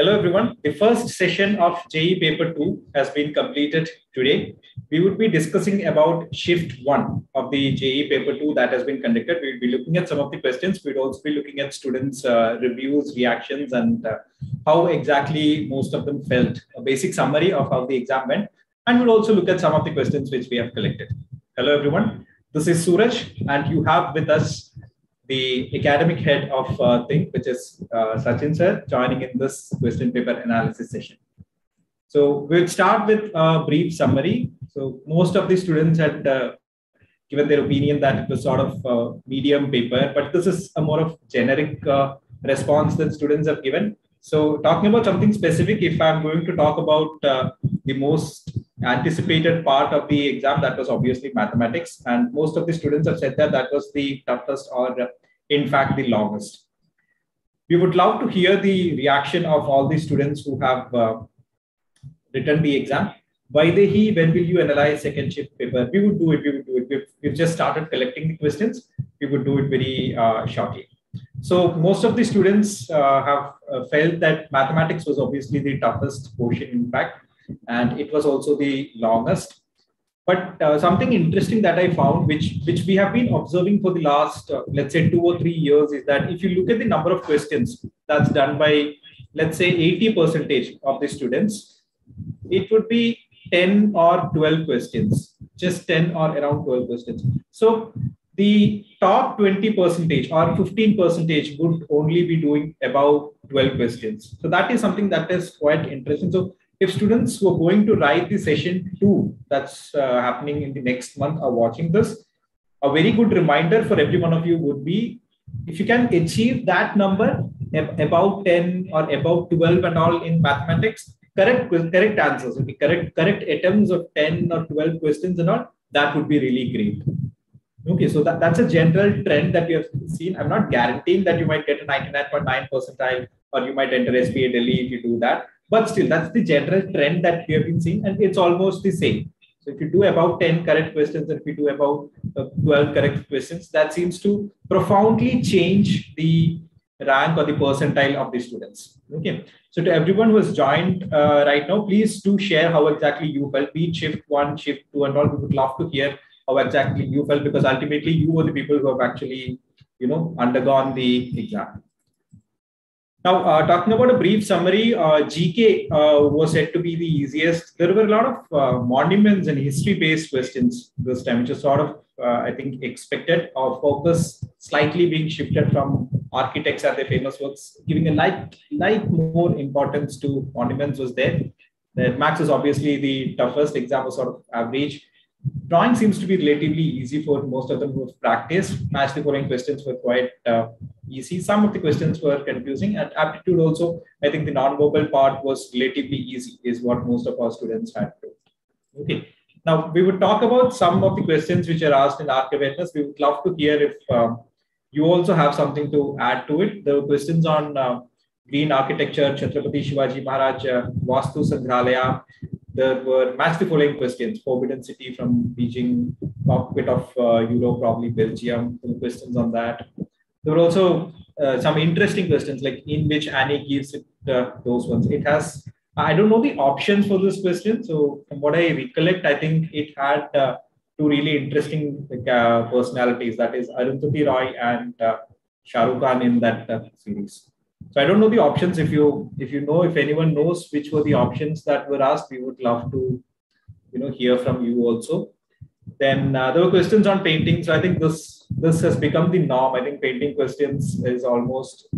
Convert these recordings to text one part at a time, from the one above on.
Hello everyone, the first session of JEE paper 2 has been completed today. We would be discussing about shift 1 of the JEE paper 2 that has been conducted. We will be looking at some of the questions. We would also be looking at students' reviews, reactions and how exactly most of them felt, a basic summary of how the exam went, and we will also look at some of the questions which we have collected. Hello everyone, this is Suraj and you have with us the academic head of Think, which is Sachin Sir, joining in this question paper analysis session. So we'll start with a brief summary. So most of the students had given their opinion that it was sort of a medium paper, but this is a more of generic response that students have given. So talking about something specific, if I'm going to talk about the most anticipated part of the exam, that was obviously mathematics, and most of the students have said that that was the toughest or in fact the longest. We would love to hear the reaction of all the students who have written the exam. Vaidehi, when will you analyze second shift paper? We would do it, We've just started collecting the questions. We would do it very shortly. So most of the students have felt that mathematics was obviously the toughest portion in fact, and it was also the longest. But something interesting that I found, which we have been observing for the last, let's say 2 or 3 years, is that if you look at the number of questions that's done by, let's say 80% of the students, it would be 10 or 12 questions, just 10 or around 12 questions. So the top 20% or 15% would only be doing above 12 questions. So that is something that is quite interesting. So if students who are going to write the session 2 that's happening in the next month are watching this, a very good reminder for every one of you would be, if you can achieve that number about 10 or about 12 and all in mathematics, correct answers, correct attempts of 10 or 12 questions and all, that would be really great. Okay, so that's a general trend that we have seen. I'm not guaranteeing that you might get a 99.9 percentile or you might enter SPA Delhi if you do that. But still, that's the general trend that we have been seeing, and it's almost the same. So if you do about 10 correct questions, if you do about 12 correct questions, that seems to profoundly change the rank or the percentile of the students. Okay. So to everyone who has joined right now, please do share how exactly you felt, be it shift 1, shift 2 and all. We would love to hear how exactly you felt, because ultimately you were the people who have actually, you know, undergone the exam. Now, talking about a brief summary, GK was said to be the easiest. There were a lot of monuments and history-based questions this time, which is sort of, I think, expected. Our focus slightly being shifted from architects and their famous works, giving a light more importance to monuments was there. The max is obviously the toughest. Exam was sort of average. Drawing seems to be relatively easy for most of them who have practiced. Match the following questions were quite easy. Some of the questions were confusing, and aptitude also, I think the non-verbal part was relatively easy is what most of our students had to. Okay. Now we would talk about some of the questions which are asked in ArcAwareness. We would love to hear if you also have something to add to it. There were questions on green architecture, Chhatrapati Shivaji Maharaj, Vastu Sangrahalaya. There were match the following questions: Forbidden City from Beijing, cockpit of Europe, probably Belgium. Some questions on that. There were also some interesting questions, like in which Annie gives it those ones. It has, I don't know the options for this question. So from what I recollect, I think it had two really interesting personalities. That is Arundhati Roy and Shahrukh Khan in that series. So I don't know the options. If you know, if anyone knows which were the options that were asked, we would love to, you know, hear from you also. Then there were questions on painting. So I think this has become the norm. I think painting questions is almost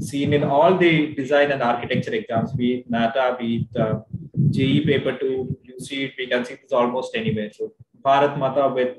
seen in all the design and architecture exams, be it NATA, be it JEE paper 2, you see it, we can see this almost anywhere. So Bharat Mata with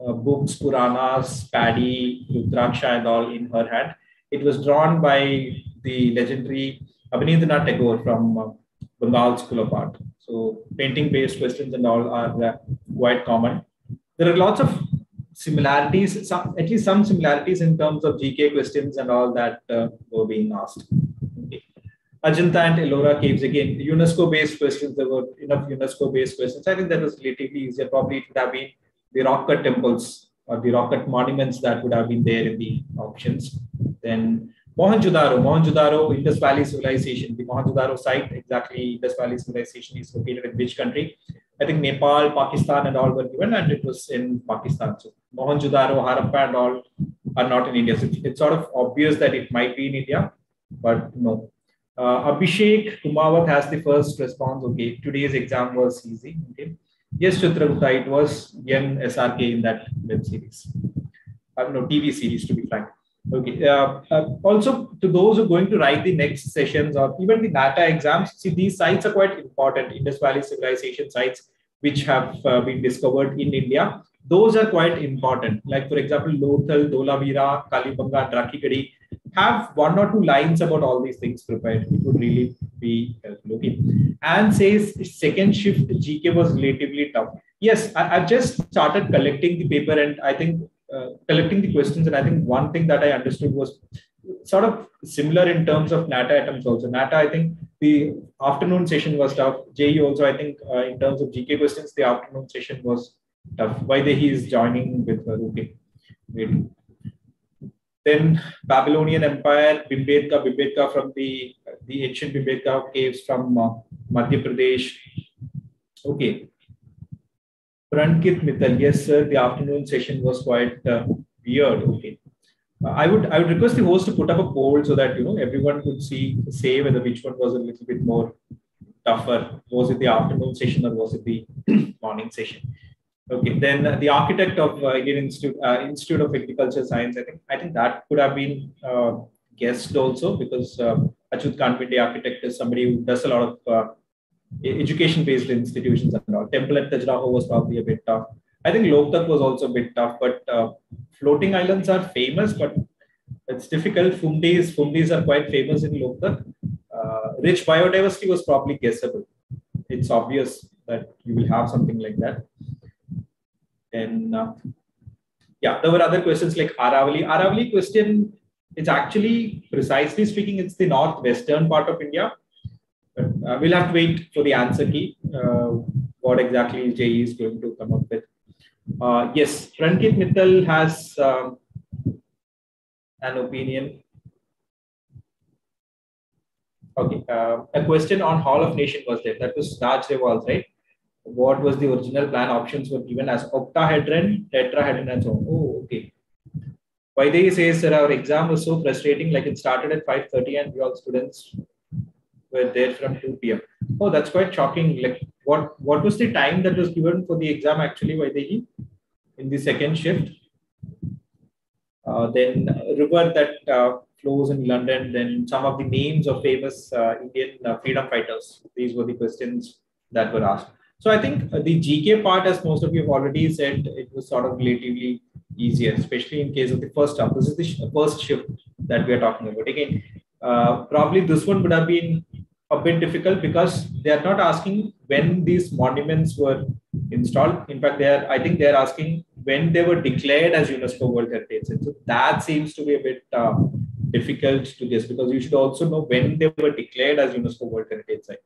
books, Puranas, Paddy, Rudraksha and all in her hand. It was drawn by the legendary Abhinindra Tagore from Bengal School of Art. So painting-based questions and all are quite common. There are lots of similarities, at least some similarities in terms of GK questions and all that were being asked. Okay. Ajanta and Elora Caves, again, UNESCO-based questions. There were enough UNESCO-based questions. I think that was relatively easier. Probably it would have been the rock cut temples or the rock cut monuments that would have been there in the options. Then Mohenjo-daro, Indus Valley Civilization. The Mohenjo-daro site, exactly Indus Valley Civilization, is located in which country? I think Nepal, Pakistan and all were given, and it was in Pakistan. So Mohenjo-daro, Harappa and all are not in India. So it's sort of obvious that it might be in India, but no. Abhishek Tumawat has the first response. Okay, today's exam was easy. Okay. Yes, Chitra Gupta, it was young SRK in that web series. No, TV series to be frank. Okay. Also, to those who are going to write the next sessions or even the NATA exams, see, these sites are quite important. Indus Valley Civilization sites which have been discovered in India. Those are quite important. Like, for example, Lothal, Dolavira, Kalibanga, Drakhikadi. Have one or two lines about all these things prepared. It would really be helpful. Okay. Anne says, second shift GK was relatively tough. Yes, I've just started collecting the paper and I think collecting the questions, and I think one thing that I understood was sort of similar in terms of NATA items also. NATA, I think the afternoon session was tough. JEE also, I think in terms of GK questions, the afternoon session was tough. Vaidehi is joining with her. Okay. Wait. Then Babylonian Empire, Bhimbetka from the ancient Bhimbetka caves from Madhya Pradesh. Okay. Prankit Mittal, yes sir, the afternoon session was quite weird. Okay. I would request the host to put up a poll so that, you know, everyone could say whether which one was a little bit more tougher. Was it the afternoon session or was it the morning session? Okay, then the architect of Indian Institute of Agriculture Science, I think that could have been guessed also, because Achuth Kanvinde architect is somebody who does a lot of education-based institutions and all. Temple at Tajrahu was probably a bit tough. I think Loktak was also a bit tough, but floating islands are famous, but it's difficult. Fumdis are quite famous in Loktak. Rich biodiversity was probably guessable. It's obvious that you will have something like that. And yeah, there were other questions like Aravali. Aravali question, it's actually, precisely speaking, it's the northwestern part of India. But, we'll have to wait for the answer key, what exactly JEE is going to come up with. Yes, Prankit Mittal has an opinion. Okay, a question on Hall of Nation was there. That was Suraj, right? What was the original plan? Options were given as octahedron, tetrahedron, and so on. Oh, okay. Vaidehi says that our exam was so frustrating. Like, it started at 5:30 and we all students were there from 2 p.m. Oh, that's quite shocking. Like, what was the time that was given for the exam actually, Vaidehi, in the second shift? Then river that flows in London. Then some of the names of famous Indian freedom fighters. These were the questions that were asked. So I think the GK part, as most of you have already said, it was sort of relatively easier, especially in case of the first half. This is the first shift that we are talking about. Again, probably this one would have been a bit difficult because they are not asking when these monuments were installed. In fact, I think they are asking when they were declared as UNESCO World Heritage Sites. So that seems to be a bit difficult to guess, because you should also know when they were declared as UNESCO World Heritage Sites.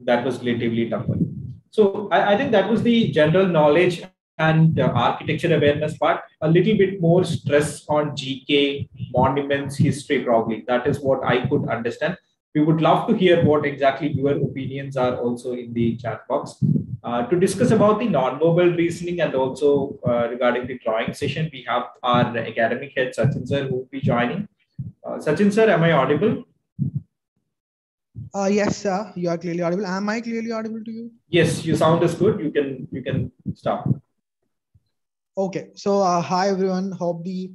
That was relatively tougher. So I think that was the general knowledge and architecture awareness part. A little bit more stress on GK, monuments, history probably. That is what I could understand. We would love to hear what exactly your opinions are also in the chat box. To discuss about the non-verbal reasoning and also regarding the drawing session, we have our academic head, Sachin Sir, who will be joining. Sachin Sir, am I audible? Yes, sir. You are clearly audible. Am I clearly audible to you? Yes, you sound as good. You can stop. Okay. So, hi everyone. Hope the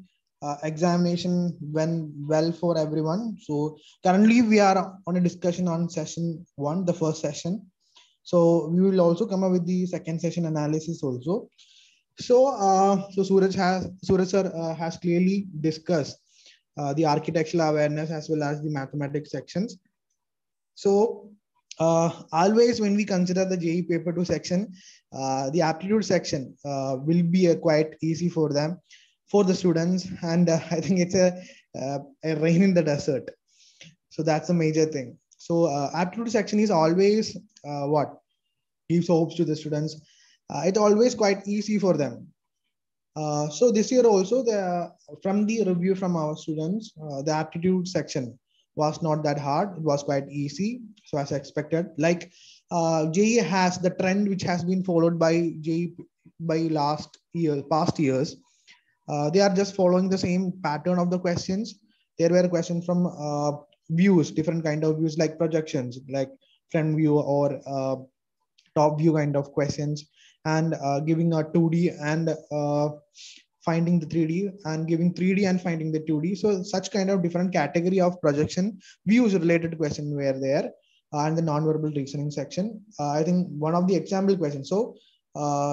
examination went well for everyone. So, currently we are on a discussion on session one, the first session. So, we will also come up with the second session analysis also. So, Suraj sir has clearly discussed the architectural awareness as well as the mathematics sections. So always when we consider the JEE paper 2 section, the aptitude section will be quite easy for them, for the students. And I think it's a rain in the desert. So that's the major thing. So aptitude section is always what gives hopes to the students. It's always quite easy for them. So this year also, from the review from our students, the aptitude section was not that hard. It was quite easy. So as expected, like JEE has the trend which has been followed by JEE by past years. They are just following the same pattern of the questions. There were questions from views, different kind of views like projections, like front view or top view kind of questions, and giving a 2D and finding the 3D, and giving 3D and finding the 2D. So such kind of different category of projection views related question were there, and the non-verbal reasoning section. I think one of the example questions. So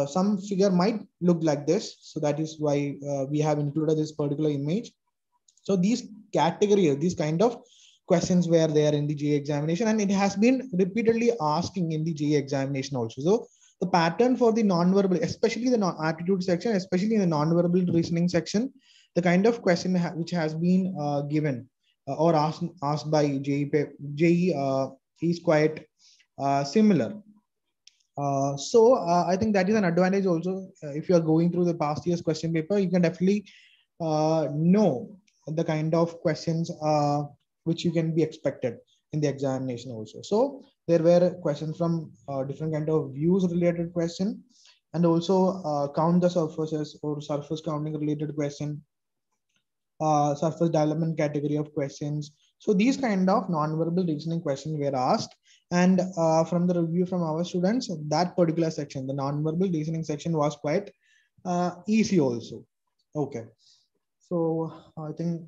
some figure might look like this. So that is why we have included this particular image. So these categories, these kind of questions were there in the JEE examination, and it has been repeatedly asking in the JEE examination also. So the pattern for the non-verbal, especially the aptitude section, especially in the non-verbal reasoning section, the kind of question which has been given or asked by JEE is quite similar. So I think that is an advantage also. If you are going through the past year's question paper, you can definitely know the kind of questions which you can be expected in the examination also. So there were questions from different kind of views related question, and also count the surfaces or surface counting related question, surface development category of questions. So these kind of non-verbal reasoning questions were asked, and from the review from our students, that particular section, the non-verbal reasoning section, was quite easy also. Okay, so I think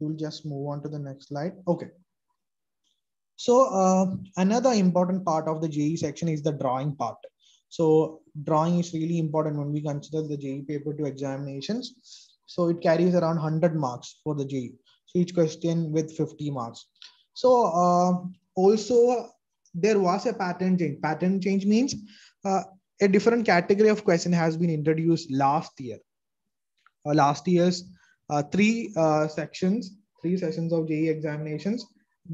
we'll just move on to the next slide. Okay. So another important part of the JEE section is the drawing part. So drawing is really important when we consider the JEE paper 2 examinations. So it carries around 100 marks for the JEE. So each question with 50 marks. So also there was a pattern change. Pattern change means a different category of question has been introduced last year. Last year's three sessions of JEE examinations,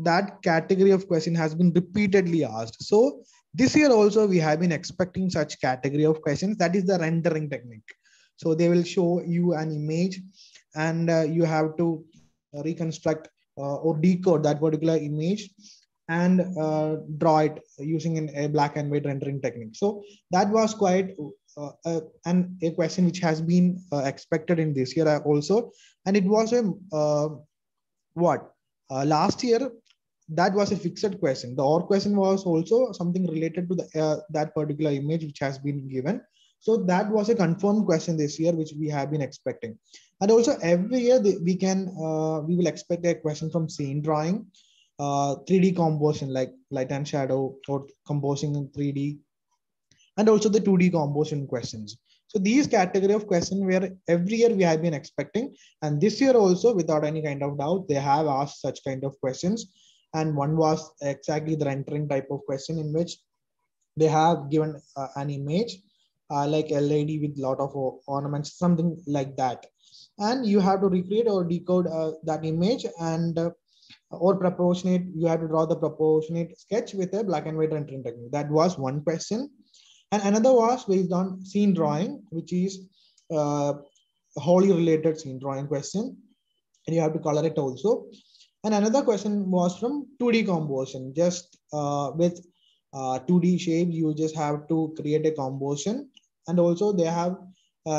that category of question has been repeatedly asked. So this year also we have been expecting such category of questions, that is the rendering technique. So they will show you an image, and you have to reconstruct or decode that particular image and draw it using a black and white rendering technique. So that was quite a question which has been expected in this year also. And it was a last year, that was a fixed question. The OR question was also something related to the, that particular image which has been given. So that was a confirmed question this year, which we have been expecting. And also every year we will expect a question from scene drawing, 3D composition like light and shadow, or composing in 3D, and also the 2D composition questions. So these category of questions where every year we have been expecting, and this year also without any kind of doubt they have asked such kind of questions. And one was exactly the rendering type of question, in which they have given an image like a lady with lot of ornaments, something like that, and you have to recreate or decode that image, and or proportionate, you have to draw the proportionate sketch with a black and white rendering technique. That was one question. And another was based on scene drawing, which is wholly related scene drawing question, and you have to color it also. And another question was from 2D composition, just with 2D shape, you just have to create a composition. And also they have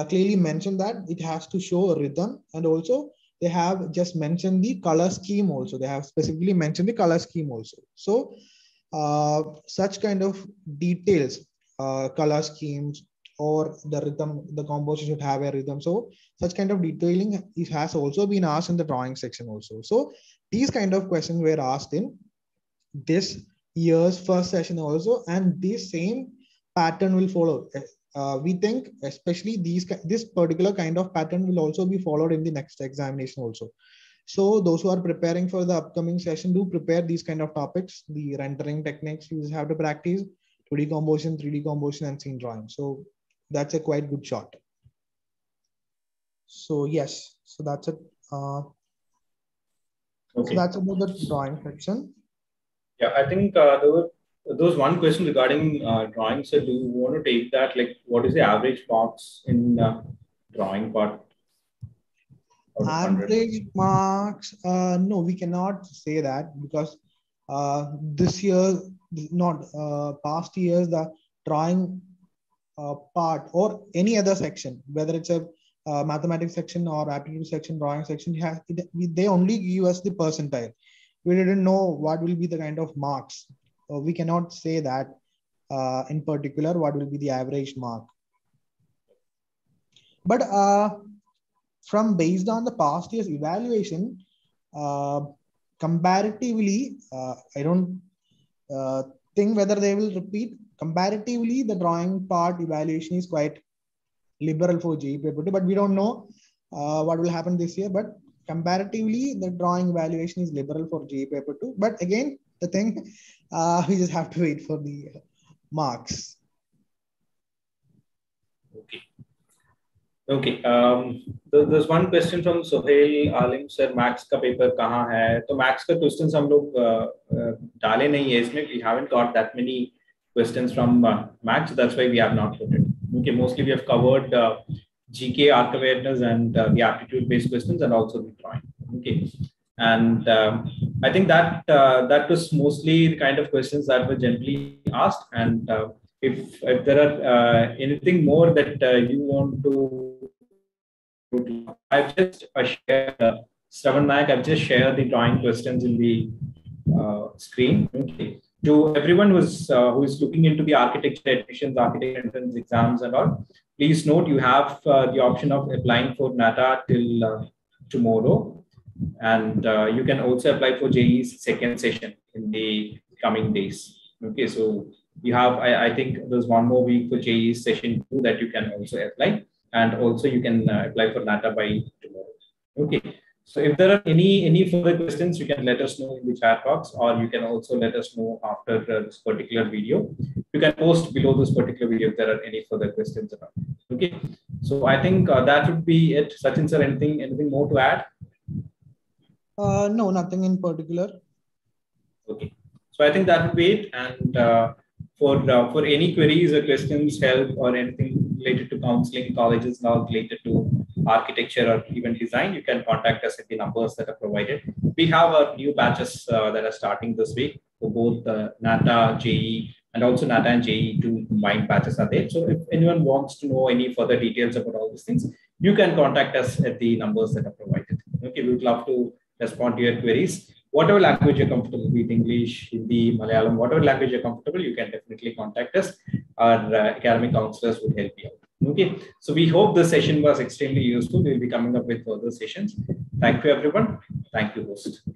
clearly mentioned that it has to show a rhythm, and also they have just mentioned the color scheme also. They have specifically mentioned the color scheme also. So such kind of details, color schemes or the rhythm, the composition should have a rhythm. So such kind of detailing has also been asked in the drawing section also. So these kind of questions were asked in this year's first session also, and this same pattern will follow. We think especially this particular kind of pattern will also be followed in the next examination also. So those who are preparing for the upcoming session, do prepare these kind of topics. The rendering techniques you have to practice, 2D composition, 3D composition, and scene drawing. So that's a quite good shot. So yes, so that's it. Okay. So that's about the drawing section. Yeah, I think there was one question regarding drawing. So do you want to take that? Like, what is the average marks in drawing part? Average marks, no, we cannot say that, because this year, not past years, the drawing part or any other section, whether it's a mathematics section or aptitude section, drawing section, they only give us the percentile. We didn't know what will be the kind of marks. We cannot say that in particular what will be the average mark. But from based on the past year's evaluation, comparatively, I don't think whether they will repeat. Comparatively, the drawing part evaluation is quite liberal for JEE paper 2, but we don't know what will happen this year. But comparatively, the drawing evaluation is liberal for JEE paper 2. But again, the thing, we just have to wait for the marks. Okay. Okay. There's one question from Sohail Alim, sir, Max ka paper kahan hai? So Max ka questions hum log dale nahi hai isme. We haven't got that many questions from Max. That's why we have not put it. Okay, mostly we have covered GK, arc awareness, and the aptitude-based questions, and also the drawing. Okay, and I think that that was mostly the kind of questions that were generally asked. And if there are anything more that you want to, I've just shared. Shravan Nayak, I've just shared the drawing questions in the screen. Okay. To everyone who is looking into the architecture admissions, architecture entrance exams and all, please note you have the option of applying for NATA till tomorrow, and you can also apply for JEE's second session in the coming days. Okay, so you have, I think there's one more week for JEE's session 2 that you can also apply, and also you can apply for NATA by tomorrow. Okay. So if there are any further questions, you can let us know in the chat box, or you can also let us know after this particular video. You can post below this particular video if there are any further questions about it. Okay. So I think that would be it. Sachin sir, anything more to add? No, nothing in particular. Okay. So I think that would be it. And for any queries or questions, help, or anything related to counseling, colleges, now related to architecture or even design, you can contact us at the numbers that are provided. We have our new batches that are starting this week for both NATA, JEE, and also NATA and JEE 2 combined batches are there. So if anyone wants to know any further details about all these things, you can contact us at the numbers that are provided. Okay, we would love to respond to your queries. Whatever language you're comfortable with, English, Hindi, Malayalam, whatever language you're comfortable, you can definitely contact us. Our academic counselors would help you out. Okay, so we hope this session was extremely useful. We'll be coming up with further sessions. Thank you, everyone. Thank you, host.